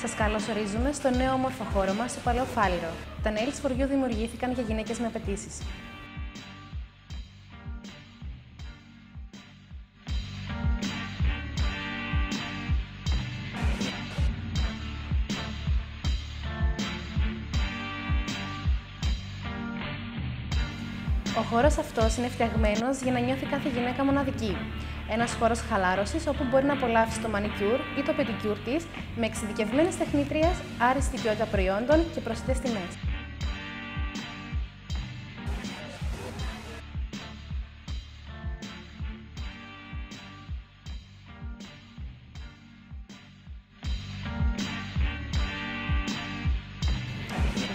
Σας καλωσορίζουμε στο νέο όμορφο χώρο μας, στο Παλαιό Φάληρο. Τα Nails For You δημιουργήθηκαν για γυναίκες με απαιτήσεις. Ο χώρος αυτός είναι φτιαγμένος για να νιώθει κάθε γυναίκα μοναδική. Ένας χώρος χαλάρωσης όπου μπορεί να απολαύσει το μανικιούρ ή το πεντικιούρ της με εξειδικευμένες τεχνίτριες, άριστη ποιότητα προϊόντων και προσιτές τιμές.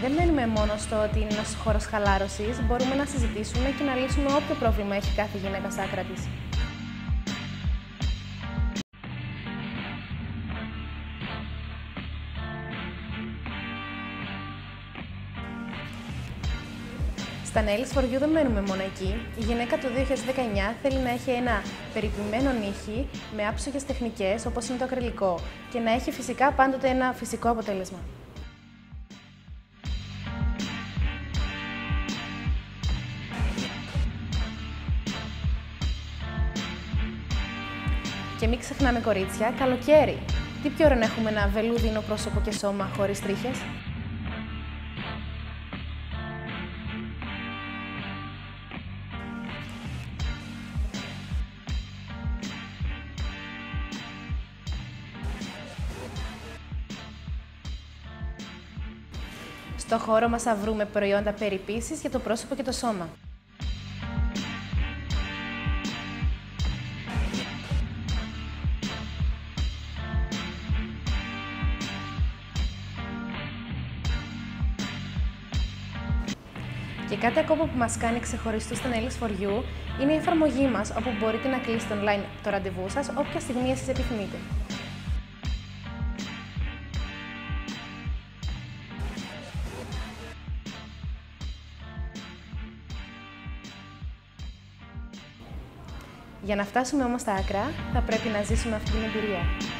Δεν μένουμε μόνο στο ότι είναι ένας χώρος χαλάρωσης, μπορούμε να συζητήσουμε και να λύσουμε όποιο πρόβλημα έχει κάθε γυναίκα στα άκρα της. Στα Nails For You δεν μένουμε μόνο εκεί. Η γυναίκα του 2019 θέλει να έχει ένα περιποιημένο νύχι με άψογες τεχνικές όπως είναι το ακριλικό και να έχει φυσικά πάντοτε ένα φυσικό αποτέλεσμα. Και μην ξεχνάμε κορίτσια, καλοκαίρι! Τι πιο ωραίο να έχουμε ένα βελούδινο πρόσωπο και σώμα χωρίς τρίχες. Στο χώρο μας θα βρούμε προϊόντα περιποίησης για το πρόσωπο και το σώμα. Και κάτι ακόμα που μας κάνει ξεχωριστούς στα Nails For You είναι η εφαρμογή μας, όπου μπορείτε να κλείσετε online το ραντεβού σας όποια στιγμή εσείς επιθυμείτε. Για να φτάσουμε όμως στα άκρα, θα πρέπει να ζήσουμε αυτή την εμπειρία.